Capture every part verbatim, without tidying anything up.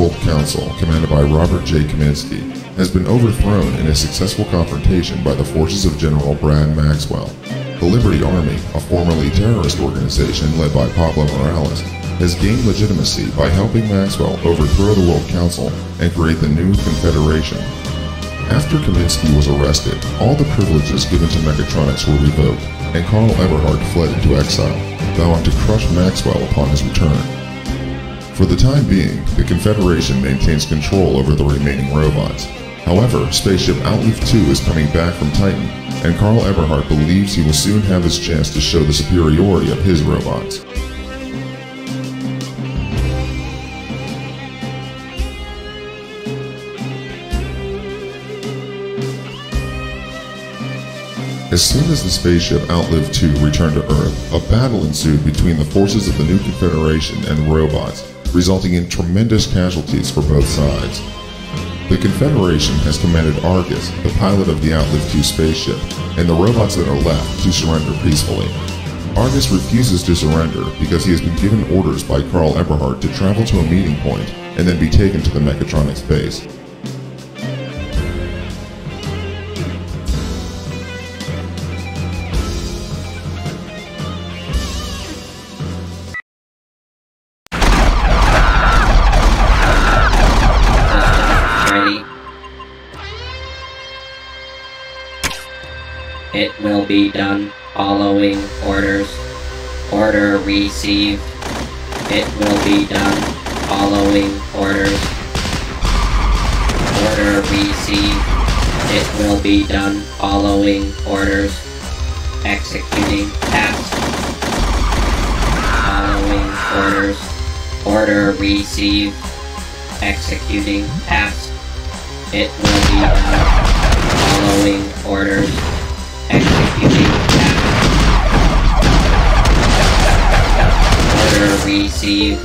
World Council, commanded by Robert J. Kaminsky, has been overthrown in a successful confrontation by the forces of General Brad Maxwell. The Liberty Army, a formerly terrorist organization led by Pablo Morales, has gained legitimacy by helping Maxwell overthrow the World Council and create the new Confederation. After Kaminsky was arrested, all the privileges given to mechatronics were revoked, and Karl Eberhard fled into exile, vowing to crush Maxwell upon his return. For the time being, the Confederation maintains control over the remaining robots. However, Spaceship Outlive two is coming back from Titan, and Karl Eberhard believes he will soon have his chance to show the superiority of his robots. As soon as the Spaceship Outlive two returned to Earth, a battle ensued between the forces of the new Confederation and robots, resulting in tremendous casualties for both sides. The Confederation has commanded Argus, the pilot of the Outlive two spaceship, and the robots that are left to surrender peacefully. Argus refuses to surrender because he has been given orders by Karl Eberhard to travel to a meeting point and then be taken to the mechatronics base. It will be done following orders. Order received. It will be done following orders. Order received. It will be done following orders. Executing task. Following orders. Order received. Executing task. It will be done following orders. Executing task. Order received.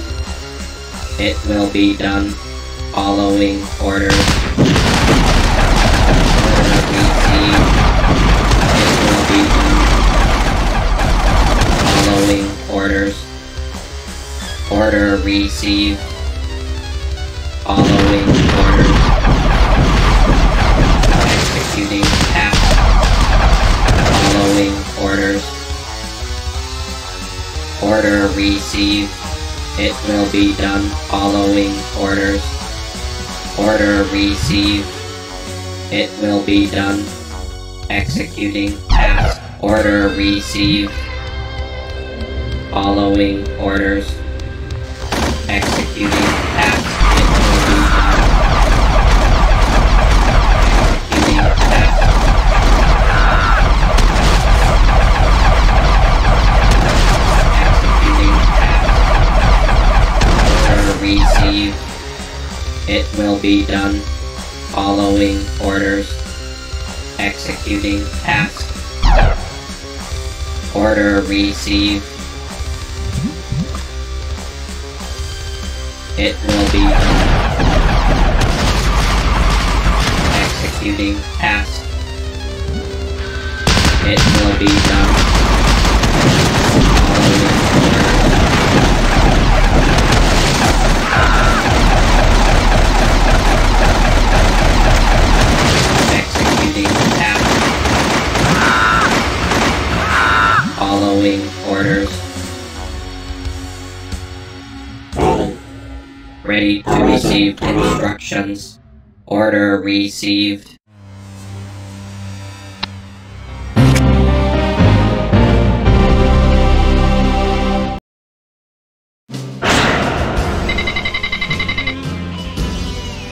It will be done following orders. Order received. It will be done following orders. Order received. Following orders. Executing task. Following orders. Order received. It will be done following orders. Order received. It will be done. Executing task. Order received. Following orders. Executing task. It will be done. Executing task. Received. It will be done. Following orders. Executing task. Order received. It will be done. Executing task. It will be done. Following orders. Executing task. Following orders. Ready to receive instructions. Order received.